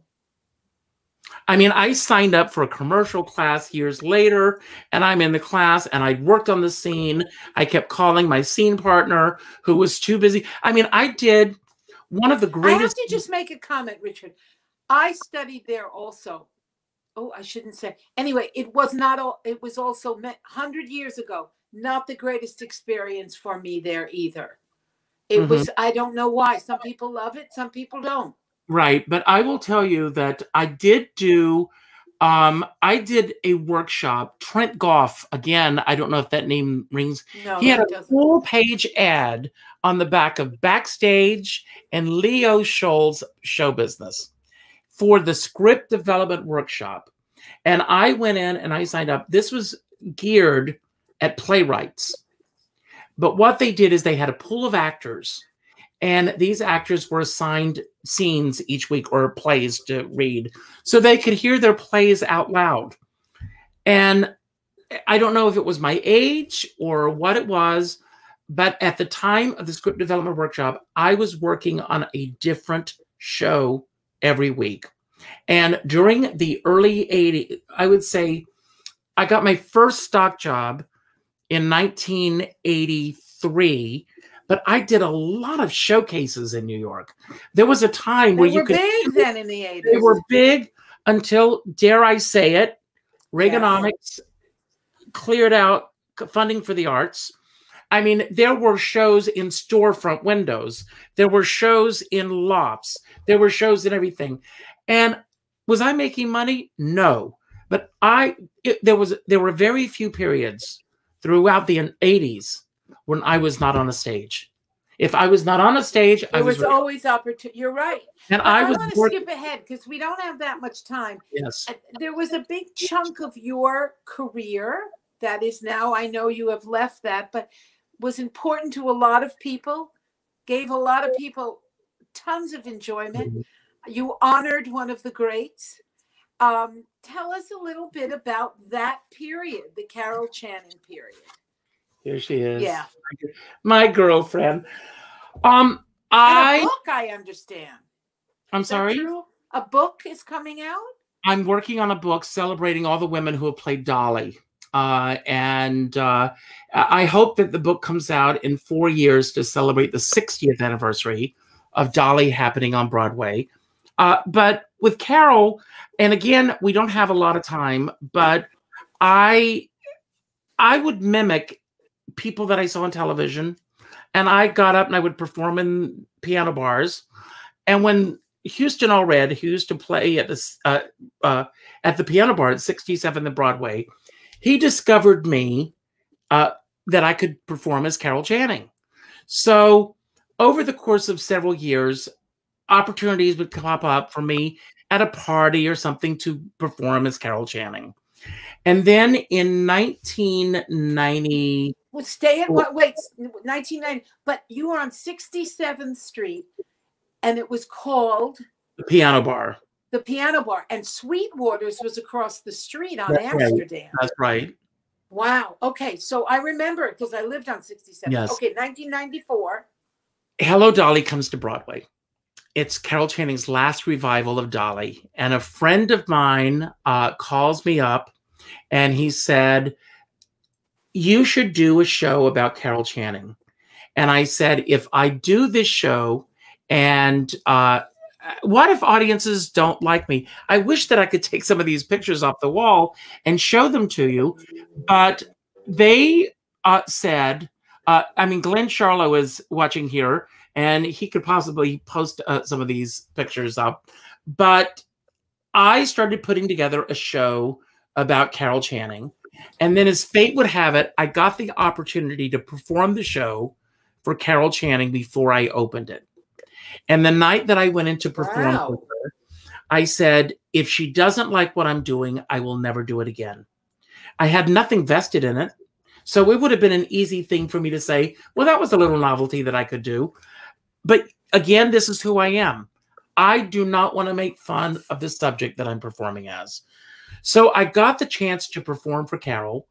I mean, I signed up for a commercial class years later, and I'm in the class, and I worked on the scene. I kept calling my scene partner, who was too busy. I mean, I did one of the greatest... I have to just make a comment, Richard. I studied there also. Oh, I shouldn't say. Anyway, it was not all. It was also 100 years ago. Not the greatest experience for me there either. It was, I don't know why. Some people love it. Some people don't. Right. But I will tell you that I did do, I did a workshop, Trent Goff. Again, I don't know if that name rings. No, he had a full page ad on the back of Backstage and Leo Scholl's Show Business for the script development workshop. And I went in and I signed up. This was geared at playwrights. But what they did is they had a pool of actors, and these actors were assigned scenes each week or plays to read, so they could hear their plays out loud. And I don't know if it was my age or what it was, but at the time of the script development workshop, I was working on a different show every week. And during the early 80s, I would say I got my first stock job in 1983, but I did a lot of showcases in New York. There was a time where you could... They were big then in the 80s. They were big until, dare I say it, Reaganomics cleared out funding for the arts. I mean, there were shows in storefront windows. There were shows in lofts. There were shows in everything. And was I making money? No. But there were very few periods throughout the 80s when I was not on a stage. If I was not on a stage, I was always opportunity. You're right. And I want to skip ahead because we don't have that much time. Yes. There was a big chunk of your career that is now, I know you have left that, but was important to a lot of people, gave a lot of people tons of enjoyment. You honored one of the greats. Tell us a little bit about that period, the Carol Channing period. Here she is. Yeah. My girlfriend. And a book, I understand. I'm sorry? A book is coming out? I'm working on a book celebrating all the women who have played Dolly. I hope that the book comes out in 4 years to celebrate the 60th anniversary of Dolly happening on Broadway. But with Carol, and again, we don't have a lot of time, but I would mimic people that I saw on television, and I got up and I would perform in piano bars. And when Houston Allred, who used to play at the piano bar at 67th and Broadway, he discovered me that I could perform as Carol Channing. So over the course of several years, opportunities would pop up for me at a party or something to perform as Carol Channing. And then in 1990... Well, stay at what? Wait, 1990. But you were on 67th Street, and it was called... The Piano Bar. The Piano Bar. And Sweetwater's was across the street on Amsterdam. Right. That's right. Wow. Okay, so I remember it because I lived on 67th. Yes. Okay, 1994. Hello, Dolly comes to Broadway. It's Carol Channing's last revival of Dolly. And a friend of mine calls me up and he said, you should do a show about Carol Channing. And I said, if I do this show and what if audiences don't like me? I wish that I could take some of these pictures off the wall and show them to you. But they said, I mean, Glenn Charlo is watching here, and he could possibly post some of these pictures up. But I started putting together a show about Carol Channing. And then as fate would have it, I got the opportunity to perform the show for Carol Channing before I opened it. And the night that I went in to perform with her, I said, if she doesn't like what I'm doing, I will never do it again. I had nothing vested in it. So it would have been an easy thing for me to say, well, that was a little novelty that I could do. But again, this is who I am. I do not want to make fun of the subject that I'm performing as. So I got the chance to perform for Carol.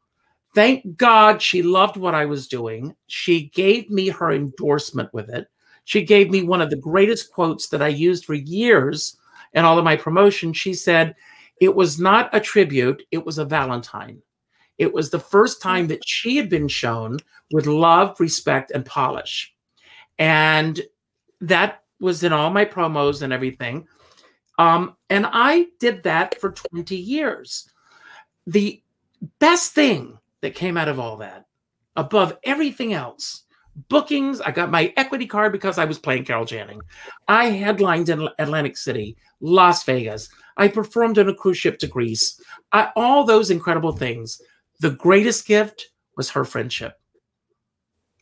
Thank God she loved what I was doing. She gave me her endorsement with it. She gave me one of the greatest quotes that I used for years in all of my promotion. She said, it was not a tribute, it was a Valentine. It was the first time that she had been shown with love, respect, and polish. And that was in all my promos and everything. And I did that for 20 years. The best thing that came out of all that, above everything else, bookings. I got my equity card because I was playing Carol Channing. I headlined in Atlantic City, Las Vegas. I performed on a cruise ship to Greece. All those incredible things. The greatest gift was her friendship.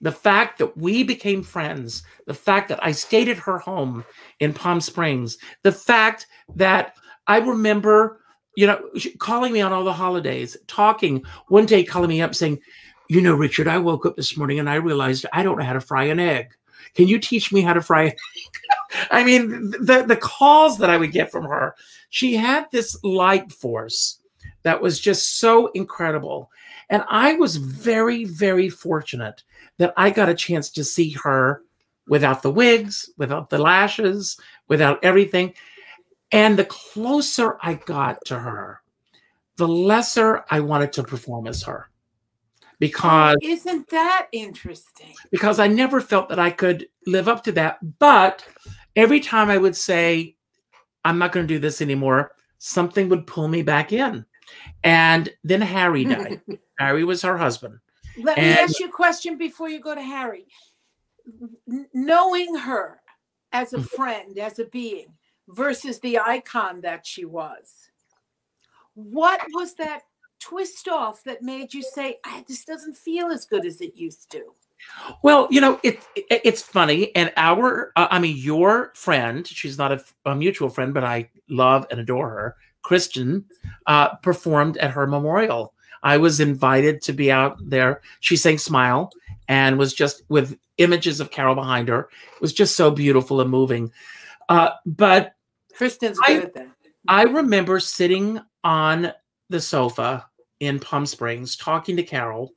The fact that we became friends. The fact that I stayed at her home in Palm Springs. The fact that I remember, you know, calling me on all the holidays, talking. One day calling me up saying, you know, Richard, I woke up this morning and I realized I don't know how to fry an egg. Can you teach me how to fry an egg? I mean, the calls that I would get from her. She had this light force that was just so incredible. And I was very, very fortunate that I got a chance to see her without the wigs, without the lashes, without everything. And the closer I got to her, the lesser I wanted to perform as her. Because isn't that interesting? Because I never felt that I could live up to that. But every time I would say, I'm not going to do this anymore, something would pull me back in. And then Harry died. Harry was her husband. Let me ask you a question before you go to Harry. Knowing her as a friend, as a being, versus the icon that she was, what was that twist off that made you say, this doesn't feel as good as it used to? Well, you know, it's funny. And your friend, she's not a mutual friend, but I love and adore her, Kristen, performed at her memorial. I was invited to be out there. She sang Smile and was just with images of Carol behind her. It was just so beautiful and moving. But Kristen's good at that. I remember sitting on the sofa in Palm Springs talking to Carol,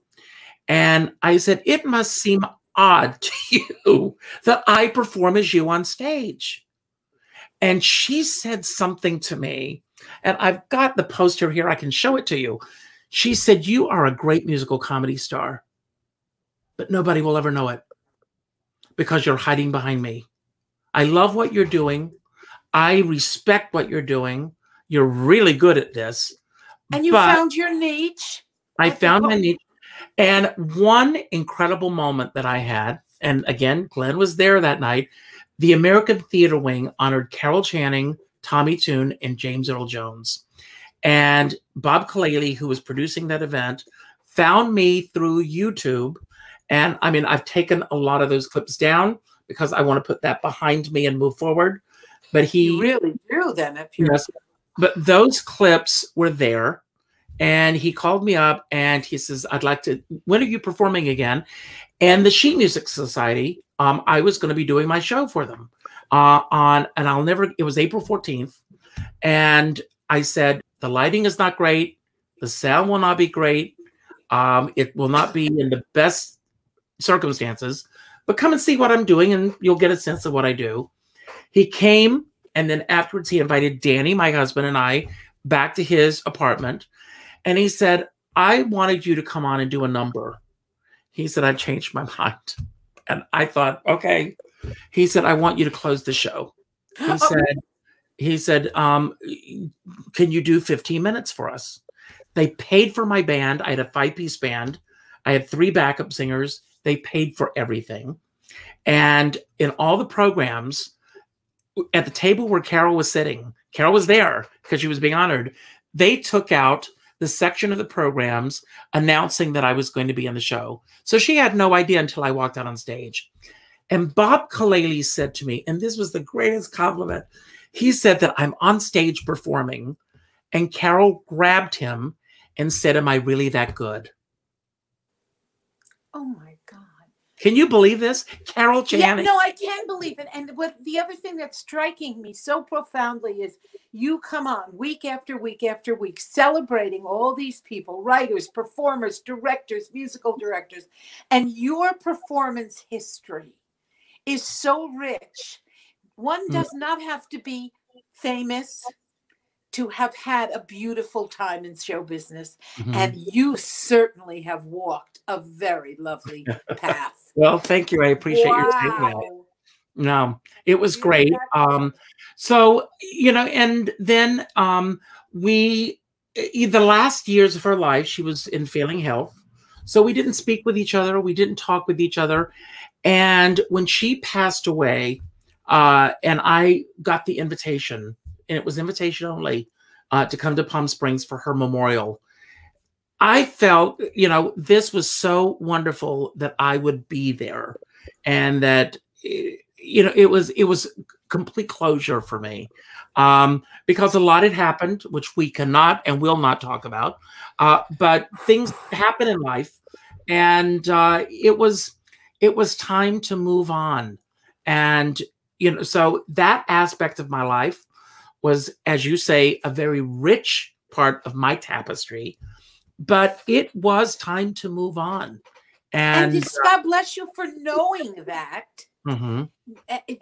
and I said, it must seem odd to you that I perform as you on stage. And she said something to me, and I've got the poster here, I can show it to you. She said, you are a great musical comedy star, but nobody will ever know it because you're hiding behind me. I love what you're doing. I respect what you're doing. You're really good at this. And you found your niche. I found my niche. And one incredible moment that I had, and again, Glenn was there that night, the American Theater Wing honored Carol Channing, Tommy Toon, and James Earl Jones. And Bob Kalely, who was producing that event, found me through YouTube. And I mean, I've taken a lot of those clips down because I want to put that behind me and move forward. But he you really drew them if you But those clips were there, and he called me up and he says, I'd like to, when are you performing again? And the Sheet Music Society, I was going to be doing my show for them it was April 14th. And I said, the lighting is not great. The sound will not be great. It will not be in the best circumstances, but come and see what I'm doing and you'll get a sense of what I do. He came, and then afterwards he invited Danny, my husband, and I back to his apartment. And he said, I wanted you to come on and do a number. He said, I've changed my mind. And I thought, okay. He said, I want you to close the show. He said, can you do 15 minutes for us? They paid for my band. I had a 5-piece band. I had 3 backup singers. They paid for everything. And in all the programs, at the table where Carol was sitting, Carol was there because she was being honored. They took out the section of the programs announcing that I was going to be on the show. So she had no idea until I walked out on stage. And Bob Kalely said to me, and this was the greatest compliment, he said that I'm on stage performing, and Carol grabbed him and said, am I really that good? Oh my God. Can you believe this? Carol Channing. Yeah, no, I can believe it. And what the other thing that's striking me so profoundly is you come on week after week after week celebrating all these people, writers, performers, directors, musical directors, and your performance history is so rich. One does not have to be famous to have had a beautiful time in show business. And you certainly have walked a very lovely path. Well, thank you. I appreciate your taking that. No, it was great. So, you know, and then the last years of her life, she was in failing health. So we didn't speak with each other. We didn't talk with each other. And when she passed away, and I got the invitation, and it was invitation only, to come to Palm Springs for her memorial. I felt, you know, this was so wonderful that I would be there, and that, you know, it was complete closure for me, because a lot had happened, which we cannot and will not talk about, but things happen in life, and it was time to move on. And, you know, so that aspect of my life was, as you say, a very rich part of my tapestry, but it was time to move on. And God bless you for knowing that.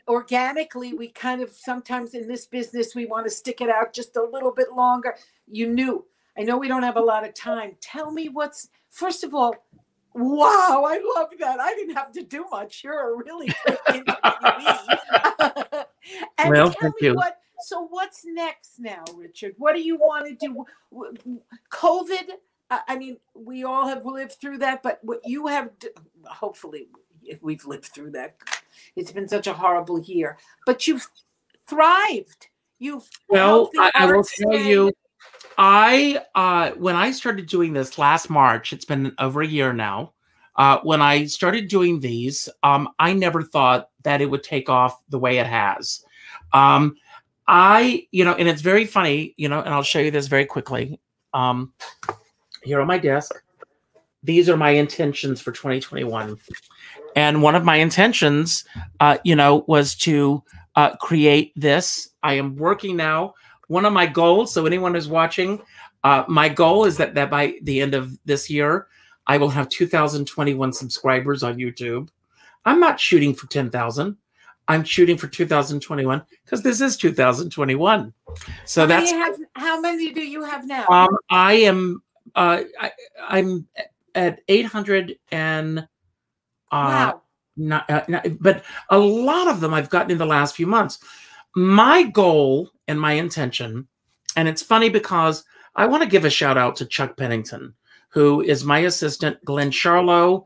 Organically, we kind of sometimes in this business, we want to stick it out just a little bit longer. You knew, I know we don't have a lot of time. Tell me what's, first of all, wow, I love that. I didn't have to do much. You're a really good interviewee. And well, tell me what, so what's next now, Richard? What do you want to do? COVID, I mean, we all have lived through that, but what you have, hopefully we've lived through that. It's been such a horrible year, but you've thrived. You've I will tell you, when I started doing this last March, it's been over a year now. When I started doing these, I never thought that it would take off the way it has. You know, and it's very funny, you know, and I'll show you this very quickly. Here on my desk, these are my intentions for 2021. And one of my intentions, you know, was to create this. I am working now. One of my goals, so anyone who's watching, my goal is that by the end of this year, I will have 2,021 subscribers on YouTube. I'm not shooting for 10,000. I'm shooting for 2021 because this is 2021. So that's how many do you have now? I am I'm at 800 and wow. But a lot of them I've gotten in the last few months. My goal and my intention, and it's funny because I want to give a shout out to Chuck Pennington, who is my assistant, Glenn Charlo,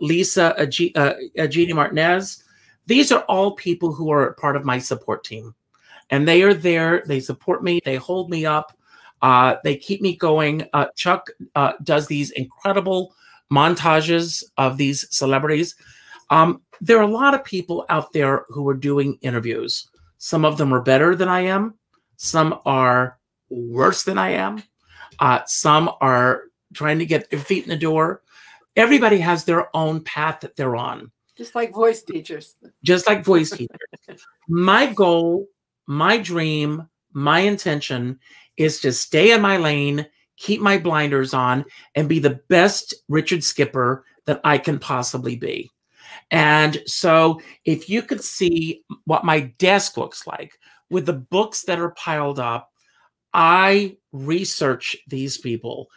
Lisa Agini Martinez. These are all people who are part of my support team, and they are there. They support me. They hold me up. They keep me going. Chuck does these incredible montages of these celebrities. There are a lot of people out there who are doing interviews. Some of them are better than I am. Some are worse than I am. Some are trying to get their feet in the door. Everybody has their own path that they're on. Just like voice teachers. Just like voice teachers. My goal, my dream, my intention is to stay in my lane, keep my blinders on, and be the best Richard Skipper that I can possibly be. And so if you could see what my desk looks like with the books that are piled up, I research these people.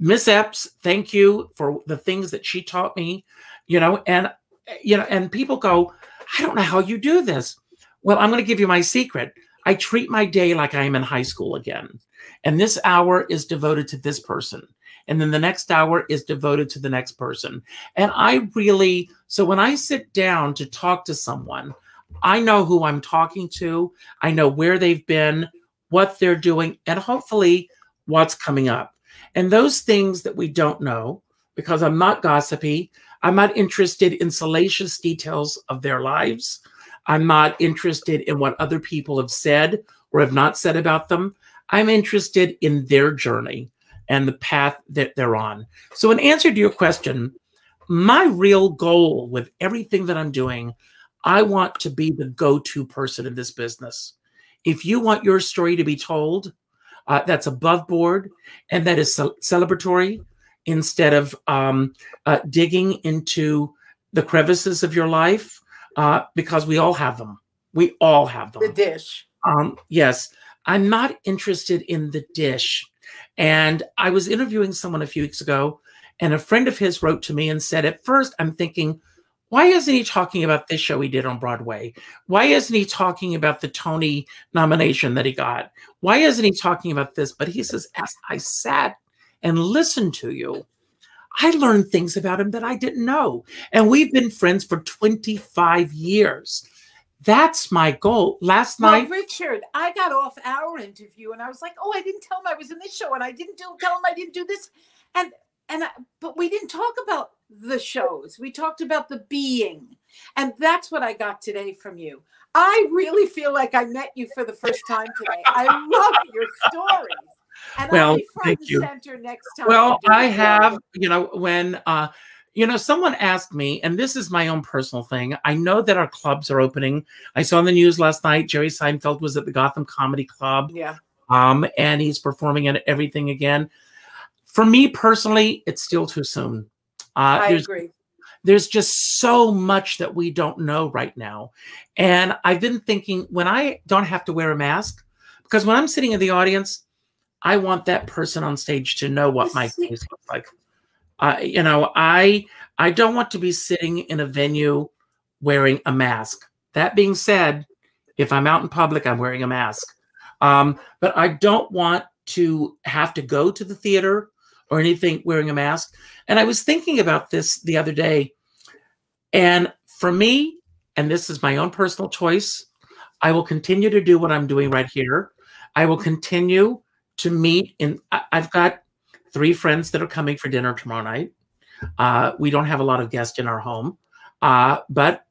Miss Epps, thank you for the things that she taught me, and people go, I don't know how you do this. Well, I'm going to give you my secret. I treat my day like I am in high school again. And this hour is devoted to this person. And then the next hour is devoted to the next person. And I really, so when I sit down to talk to someone, I know who I'm talking to. I know where they've been, what they're doing, and hopefully what's coming up. And those things that we don't know, because I'm not gossipy, I'm not interested in salacious details of their lives. I'm not interested in what other people have said or have not said about them. I'm interested in their journey and the path that they're on. So in answer to your question, my real goal with everything that I'm doing, I want to be the go-to person in this business. If you want your story to be told, that's above board, and that is celebratory instead of digging into the crevices of your life, because we all have them. We all have them. The dish. Yes. I'm not interested in the dish. And I was interviewing someone a few weeks ago, and a friend of his wrote to me and said, at first, I'm thinking, why isn't he talking about this show he did on Broadway? Why isn't he talking about the Tony nomination that he got? Why isn't he talking about this? But he says, as I sat and listened to you, I learned things about him that I didn't know. And we've been friends for 25 years. That's my goal. Last night, Richard, I got off our interview and I was like, oh, I didn't tell him I was in this show, and I didn't tell him I didn't do this. But we didn't talk about the shows. We talked about the being. And that's what I got today from you. I really feel like I met you for the first time today. I love your stories. And well, I'll be front and center next time. Well, I have, when, someone asked me, and this is my own personal thing. I know that our clubs are opening. I saw in the news last night, Jerry Seinfeld was at the Gotham Comedy Club. Yeah. And he's performing at everything again. For me personally, it's still too soon. I agree. There's just so much that we don't know right now. And I've been thinking, when I don't have to wear a mask, because when I'm sitting in the audience, I want that person on stage to know what my face looks like. I don't want to be sitting in a venue wearing a mask. That being said, if I'm out in public, I'm wearing a mask. But I don't want to have to go to the theater or anything wearing a mask. And I was thinking about this the other day. And for me, and this is my own personal choice, I will continue to do what I'm doing right here. I will continue to meet. And I've got 3 friends that are coming for dinner tomorrow night. We don't have a lot of guests in our home, but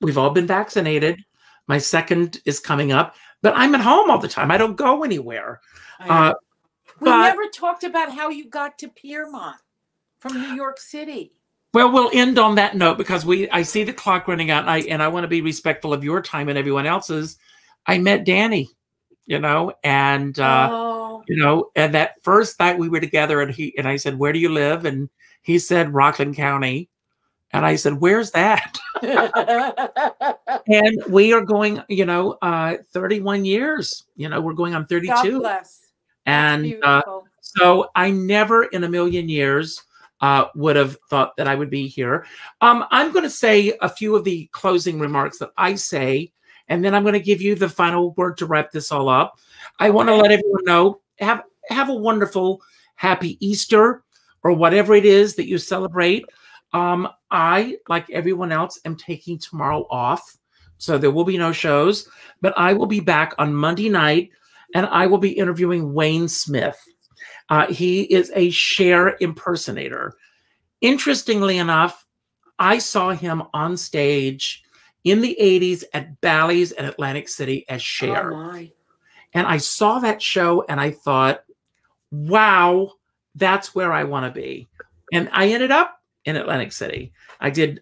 we've all been vaccinated. My second is coming up, but I'm at home all the time. I don't go anywhere. We never talked about how you got to Piermont from New York City. Well, we'll end on that note, because I see the clock running out, and I want to be respectful of your time and everyone else's. I met Danny, and and that first night we were together, and I said, "Where do you live?" And he said, "Rockland County." And I said, "Where's that?" And we are going, 31 years, we're going on 32. God bless. And so I never in a million years would have thought that I would be here. I'm going to say a few of the closing remarks that I say, and then I'm going to give you the final word to wrap this all up. I want to let everyone know, have a wonderful, happy Easter, or whatever it is that you celebrate. I, like everyone else, am taking tomorrow off, so there will be no shows, but I will be back on Monday night, and I will be interviewing Wayne Smith. He is a Cher impersonator. Interestingly enough, I saw him on stage in the 80s at Bally's in Atlantic City as Cher. Oh my. And I saw that show and I thought, wow, that's where I want to be. And I ended up in Atlantic City. I did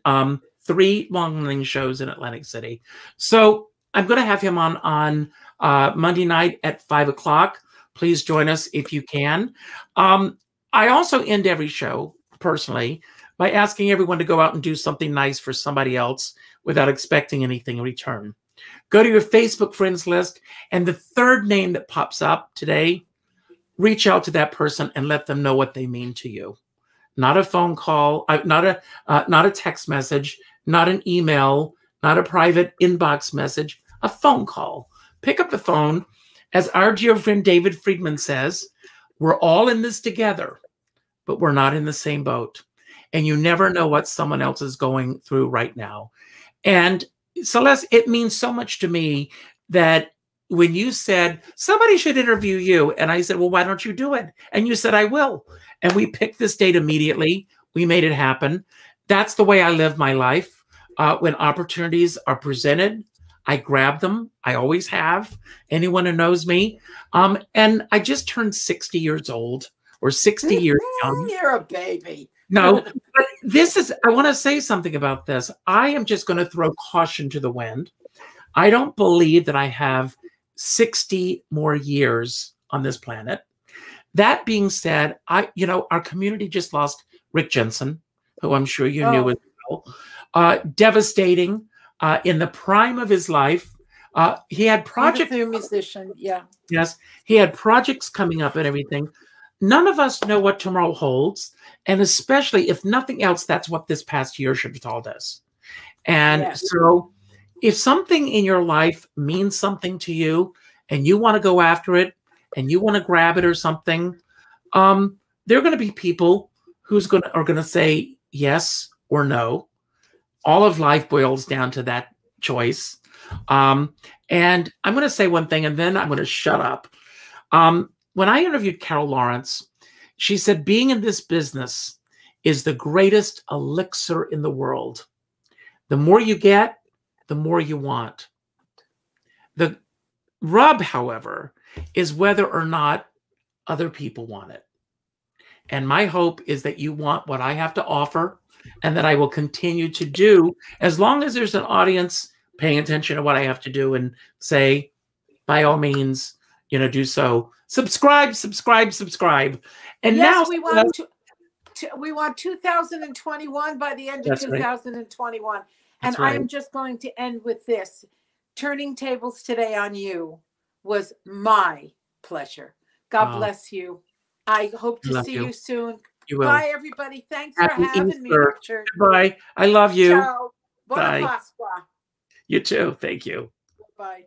3 long-running shows in Atlantic City. So I'm going to have him on Monday night at 5 o'clock. Please join us if you can. I also end every show personally by asking everyone to go out and do something nice for somebody else without expecting anything in return. Go to your Facebook friends list, and the third name that pops up today, reach out to that person and let them know what they mean to you. Not a phone call, not a text message, not an email, not a private inbox message, a phone call. Pick up the phone. As our dear friend David Friedman says, we're all in this together, but we're not in the same boat. And you never know what someone else is going through right now. And Celeste, it means so much to me that when you said, somebody should interview you, and I said, well, why don't you do it? And you said, I will. And we picked this date immediately. We made it happen. That's the way I live my life. When opportunities are presented, I grab them. I always have. Anyone who knows me. And I just turned 60 years old, or 60 years young. You're a baby. No, but this is, I want to say something about this. I am just going to throw caution to the wind. I don't believe that I have 60 more years on this planet. That being said, you know, our community just lost Rick Jensen, who I'm sure you knew as well. Devastating, in the prime of his life. He had projects. He was a musician, yeah. Yes, he had projects coming up and everything. None of us know what tomorrow holds, and especially if nothing else, that's what this past year should have taught us. And so if something in your life means something to you and you want to go after it and you want to grab it or something, there are going to be people who are going to say yes or no. All of life boils down to that choice. And I'm going to say one thing and then I'm going to shut up. When I interviewed Carol Lawrence, she said, being in this business is the greatest elixir in the world. The more you get, the more you want. The rub, however, is whether or not other people want it. And my hope is that you want what I have to offer and that I will continue to do as long as there's an audience paying attention to what I have to do and say, by all means, you know, do so. Subscribe, subscribe, subscribe. And yes, now we want we want 2021 by the end of 2021. Right. And I am just going to end with this. Turning tables today on you was my pleasure. God bless you. I hope to see you soon. You will. Bye, everybody. Thanks for having me, Richard. Goodbye. I love you. Ciao. Bye. Buona Pasqua. You too. Thank you. Bye.